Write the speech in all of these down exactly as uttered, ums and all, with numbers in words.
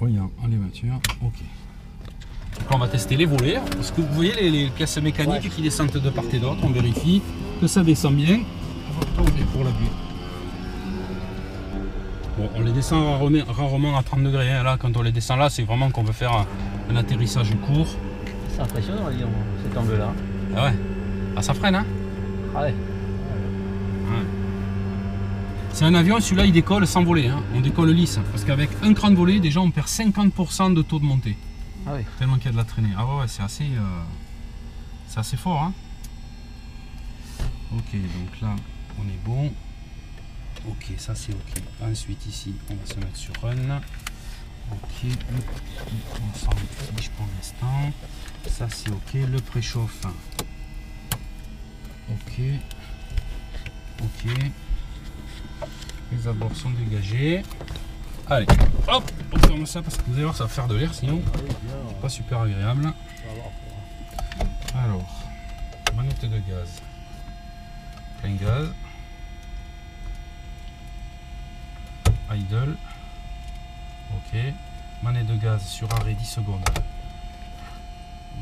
Voyons, les voitures, ok. Donc on va tester les volets, parce que vous voyez les, les caisses mécaniques ouais. qui descendent de part et d'autre, on vérifie que ça descend bien avant de tomber pour la buée. Bon, on les descend rarement à trente degrés, hein. Là, quand on les descend là, c'est vraiment qu'on veut faire un, un atterrissage court. C'est impressionnant à dire, cet angle là. Ah ouais, ah, ça freine hein. Ah ouais. ouais. C'est un avion, celui-là il décolle sans volet, hein. On décolle lisse, parce qu'avec un cran de volet, déjà on perd cinquante pour cent de taux de montée. Ah oui. Tellement qu'il y a de la traînée. Ah ouais, ouais c'est assez, euh, c'est assez fort. Hein. Ok, donc là on est bon. Ok, ça c'est ok. Ensuite ici on va se mettre sur run. Ok, on s'en fiche pour l'instant. Ça c'est ok, le préchauffe. Ok, ok. Les abords sont dégagés. Allez, hop, on ferme ça parce que vous allez voir, ça va faire de l'air sinon. C'est pas super agréable. Alors, manette de gaz. Plein gaz. Idle. Ok. Manette de gaz sur arrêt dix secondes.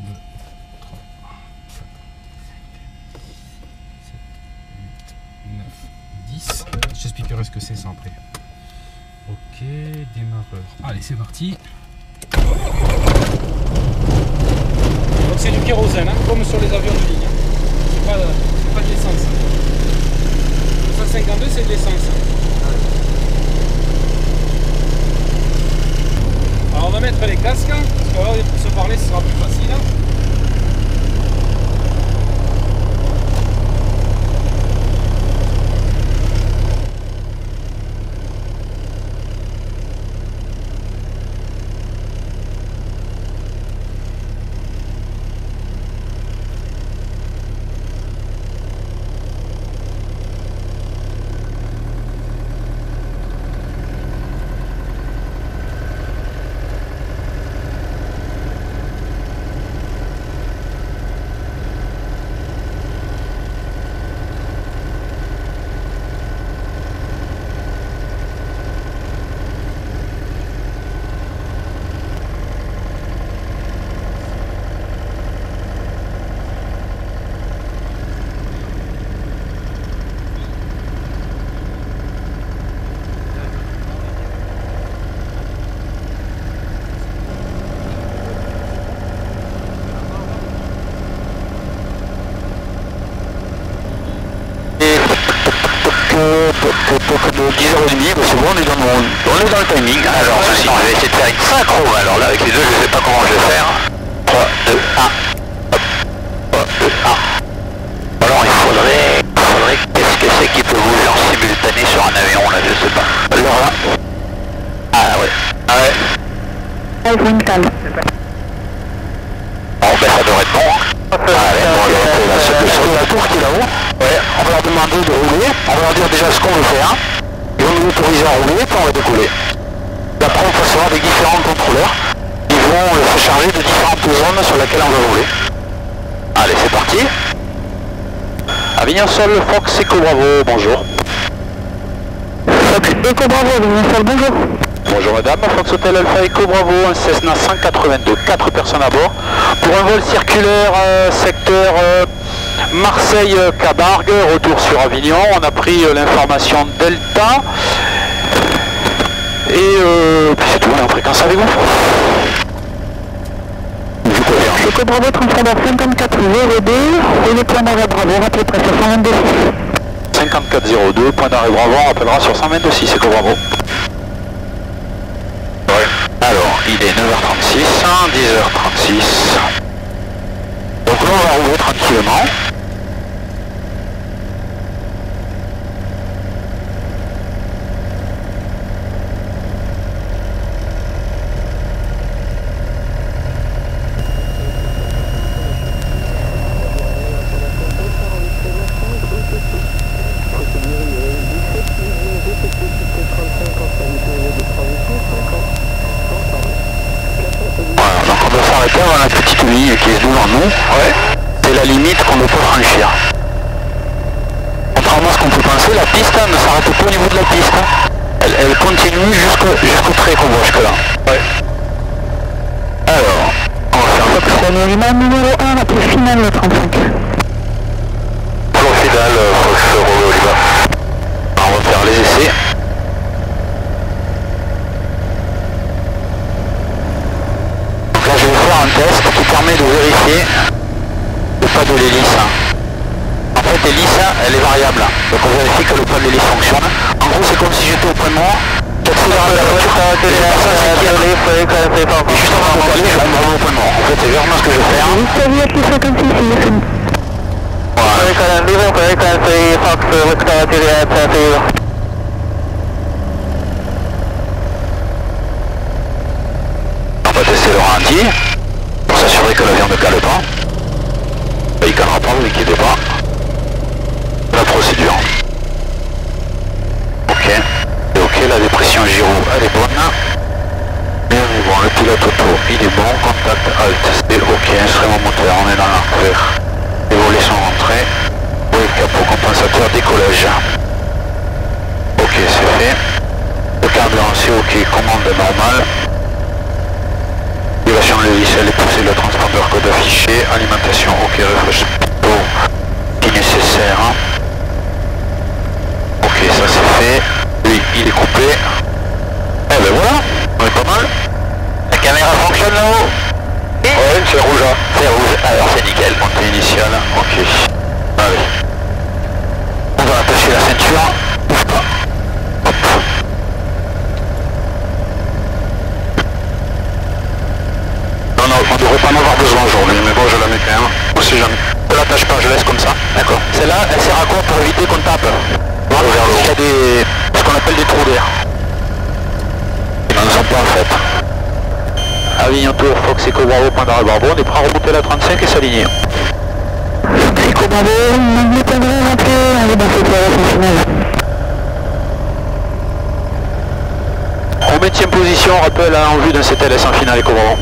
deux, trois, quatre, cinq, six, sept, huit, neuf, dix. J'expliquerai ce que c'est ça après. Ok, démarreur. Allez, c'est parti. Donc c'est du kérosène, hein, comme sur les avions de ligne. Hein. C'est pas, c'est pas de l'essence. Hein. cent cinquante-deux, c'est de l'essence. Hein. Alors on va mettre les casques, hein, parce que là, pour se parler, ce sera plus facile. Hein. dix heures trente, c'est bon, on est dans le, on est dans le timing. Alors ceci, je vais essayer de faire une synchro, alors là avec les deux je sais pas comment je vais faire. trois, deux, un, hop, trois, deux, un. Alors il faudrait, faudrait qu'est-ce que c'est qui peut bouger en simultané sur un avion là, je sais pas. Alors là, ah ouais, ah ouais. Bon ben ça devrait être bon. Allez, bon, là c'est le sur la tour qui est là-haut. Ouais, on va leur demander de rouler, on va leur dire déjà ce qu'on veut faire. Autorisé à rouler, puis on va décoller. Après on passera avec différents contrôleurs qui vont euh, se charger de différentes zones sur lesquelles on va rouler. Allez, c'est parti. Avignon Sol, Fox Echo Bravo, bonjour. Fox Echo Bravo, Avignon Sol, bonjour. Bonjour madame, Fox Hotel Alpha Echo Bravo, un Cessna cent quatre-vingt-deux, quatre personnes à bord. Pour un vol circulaire, euh, secteur... Euh, Marseille-Cabargue, retour sur Avignon, on a pris euh, l'information Delta et euh, puis c'est tout, on est en fréquence avec vous. Je peux faire. Echo Bravo, transfert cinquante-quatre zéro deux, et les points d'arrêt Bravo, rappelez près sur cent vingt-deux six. cinquante-quatre zéro deux, point d'arrêt Bravo, on rappellera sur cent vingt-deux six, Echo Bravo. Ouais. Alors, il est neuf heures trente-six, dix heures trente-six. Donc là on va rouvrir tranquillement. Ouais. C'est la limite qu'on ne peut franchir. Contrairement à ce qu'on peut penser, la piste ne s'arrête pas au niveau de la piste. Elle, elle continue jusqu'au jusqu'au trait qu'on voit jusque là. Ouais. Panorama numéro un, rappelez final le trente-cinq. Plan final, Fox Romeo Lima. On va faire les essais. Donc là je vais vous faire un test qui permet de vérifier le pas de l'hélice. En fait l'hélice elle est variable, donc on vérifie que le pas de l'hélice fonctionne. En gros c'est comme si j'étais auprès de moi. Juste avant de m'envoler, je rentre au point mort. En fait, c'est vraiment ce que je vais faire. On va tester le ralenti pour s'assurer que l'avion ne cale pas. Il ne calera pas, vous inquiétez pas. La procédure. Ok. Ok, la dépression gyro, elle est bonne. Bon, le pilote auto, il est bon, contact, alt, c'est ok, instrument moteur, on est dans l'enfer. Les volets sont rentrés, oui, capot compensateur, décollage. Ok, c'est fait. Le carburant, c'est ok, commande normale. Activation l'hélice, elle est poussée, le transpondeur code affiché, alimentation, ok, refresh, plutôt, si nécessaire. Ok, ça c'est fait. Lui, il est coupé. Eh ben voilà, on est pas mal. La caméra fonctionne là-haut? Oui, ouais, c'est rouge hein. C'est rouge, alors c'est nickel, montée initiale, ok. Allez. On va attacher la ceinture, bouge pas. Hop. Non, non, on devrait pas en avoir besoin aujourd'hui, mais bon, je la mets quand même. On sait jamais. Je l'attache pas, je laisse comme ça. D'accord. Celle-là, elle sert à quoi pour éviter qu'on tape? Voir vers le haut. Il y a des... ce qu'on appelle des trous d'air. Ils n'en sont pas en fait. Avignon Tour, Fox Echo Bravo, Pandora Bravo, on est prêt à remonter la trente-cinq et s'aligner. Fox Echo Bravo, on est en train de rentrer, on est dans cette aération finale. On maintient position, rappel en vue d'un C T L S en finale Echo Bravo.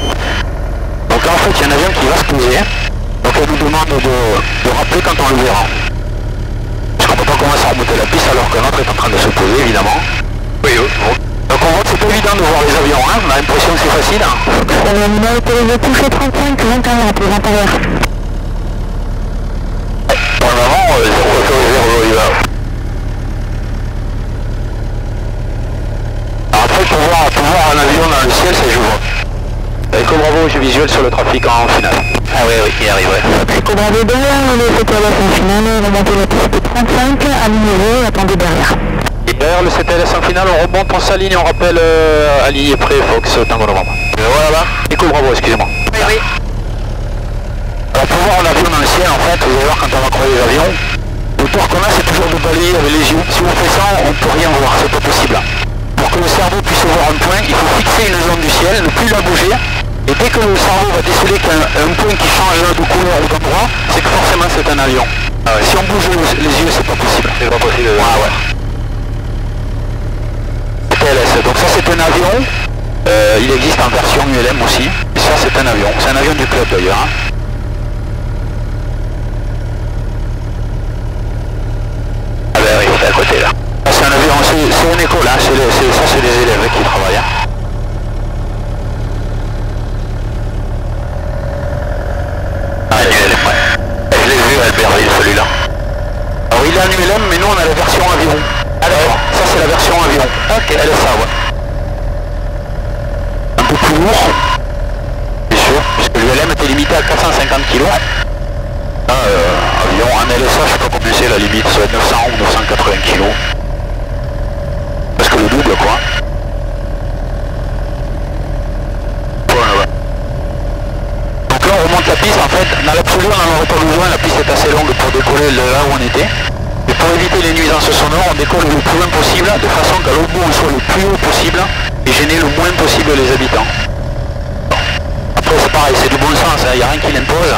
Donc en fait, il y a un avion qui va se poser, donc on nous demande de, de rappeler quand on le verra. Parce qu'on ne peut pas commencer à remonter la piste alors que l'autre est en train de se poser, évidemment. Oui, oui. Bon. Donc on voit que c'est pas évident de voir les avions, hein, on a l'impression que c'est facile. Hein. Ça va nous mettre les toucher trente-cinq, vingt et un, pour l'intérieur. Pour le moment, zéro zéro zéro, il va. Alors après, pour voir, pour voir un avion dans le ciel, c'est jouant. Echo Bravo, j'ai visuel sur le trafic en finale. Ah oui, oui, il arrive, ouais. Echo Bravo derrière, on est fait à la fin finale, remontez la piste trente-cinq, alignez-vous, attendez derrière. Derrière le C T L S en finale, on remonte, on s'aligne et on rappelle euh, aligné près Fox Tango Novembre. Et voilà, Echo Bravo, excusez-moi. Oui, oui. Alors pour voir l'avion dans le ciel, en fait, vous allez voir quand on va croiser les avions, le tour qu'on a, c'est toujours de balayer avec les yeux. Si on fait ça, on ne peut rien voir, c'est pas possible. Pour que le cerveau puisse voir un point, il faut fixer une zone du ciel, ne plus la bouger. Et dès que le cerveau va déceler qu'un un point qui change de couleur ou d'endroit, c'est que forcément c'est un avion. Ah, ouais. Si on bouge les yeux, c'est pas possible. C'est pas possible. Ah, ouais. Donc ça c'est un avion, euh, il existe en version U L M aussi, et ça c'est un avion, c'est un avion du club d'ailleurs. Hein. Ah ben oui, c'est à côté là. C'est un avion, c'est une école, hein. Le, ça c'est les élèves qui travaillent. Hein. Ah il est ouais. Je l'ai vu à Albertville celui-là. Alors il est en U L M mais nous on a la version avion. Alors, ça c'est la version avion. Ok, elle est ça, ouais. Un peu plus lourd, bien sûr, puisque l'U L M était limité à quatre cent cinquante kilos. Ah, euh, avion en L S A, je ne sais pas combien c'est la limite, ça va être neuf cents ou neuf cent quatre-vingts kilos. Parce que le double, quoi. Voilà, ouais. Donc là, on remonte la piste, en fait, dans l'absolu, on n'en aurait pas besoin, la piste est assez longue pour décoller là où on était. Et pour éviter les nuisances sonores, on décolle le plus loin possible, de façon qu'à l'autre bout on soit le plus haut possible et gêner le moins possible les habitants. Après c'est pareil, c'est du bon sens, il hein, n'y a rien qui l'impose.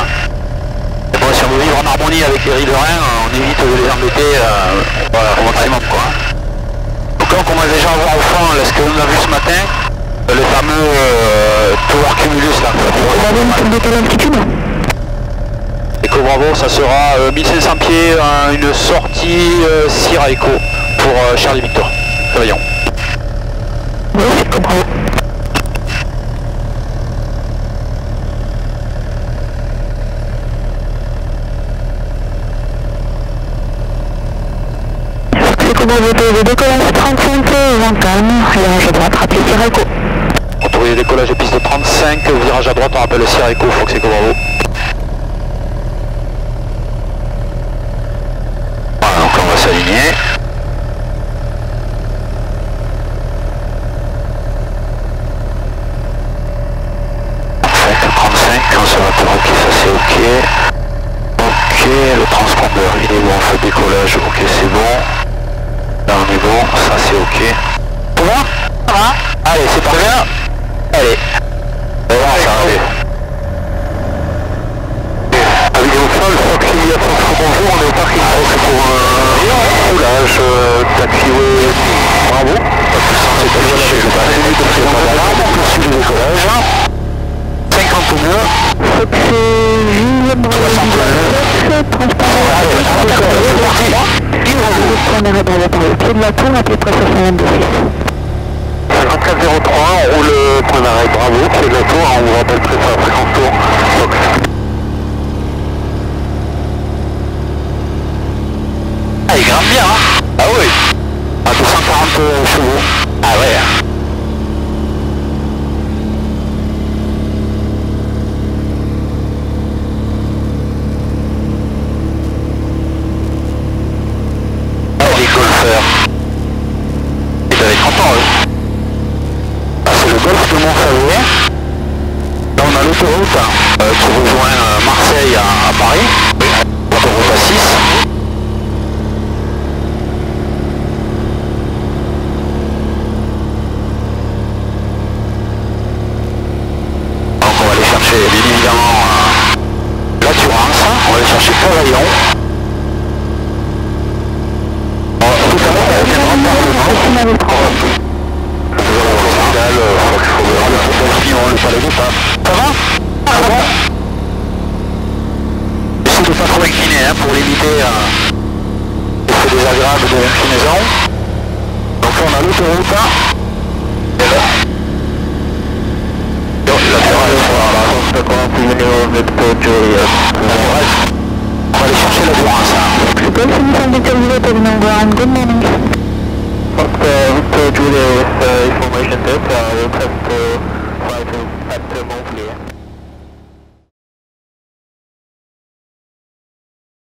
Et bon, si on veut vivre en harmonie avec les riverains, on évite de les embêter euh, voilà, au maximum quoi. Donc là on commence déjà à voir au fond là, ce que l'on a vu ce matin, le fameux euh, tower cumulus là. Echo Bravo, ça sera euh, mille cinq cents pieds, hein, une sortie euh, Sierra Echo pour euh, Charlie Victor. Voyons. Oui, Echo Bravo. V T V décollage trente-cinq, vent calme, virage à droite, rappelez Sierra Echo. Autorisé décollage piste trente-cinq, virage à droite, on rappelle Sierra Echo, Fox Echo Bravo. Voilà, donc on va s'aligner. trente-cinq, on se rappelle, ok, ça c'est ok. Ok, le transpondeur il est bon, on fait décollage, ok c'est bon. Là on est bon, ça c'est ok. Ça va ? Ça va ? Allez, c'est parti. Allez. On va ça, allez. Avignon Sol, Foxy, bonjour, on est au parking. C'est pour un roulage d'activer. Bravo. C'est pas le chez le parking, c'est pas la lame, on poursuit le décollage. cinquante nœuds. Foxy, on est réparé par le pied de la tour, appelé près Cessna cinquante-quatre zéro trois, on roule point d'arrêt, bravo, pied de la tour, on vous rappelle près à cinquante tours, Fox. Ah, il grimpe bien, hein? Ah oui, à deux cent quarante chevaux. Ah ouais, hein. Ah, c'est le golfe de Montfavet. Là on a l'autoroute hein, euh, qui rejoint euh, Marseille à, à Paris. L'autoroute A six. Donc on va aller chercher bien évidemment euh, l'assurance. On va aller chercher Cavaillon. On va essayer de ne pas trop incliner hein, pour limiter euh, l'effet désagréable de l'inclinaison. Donc là on a l'autoroute hein. Et là et on va aller chercher la durance hein. Fox Victor Julia with uh, information data, we'll test uh, right at uh, Montfavet.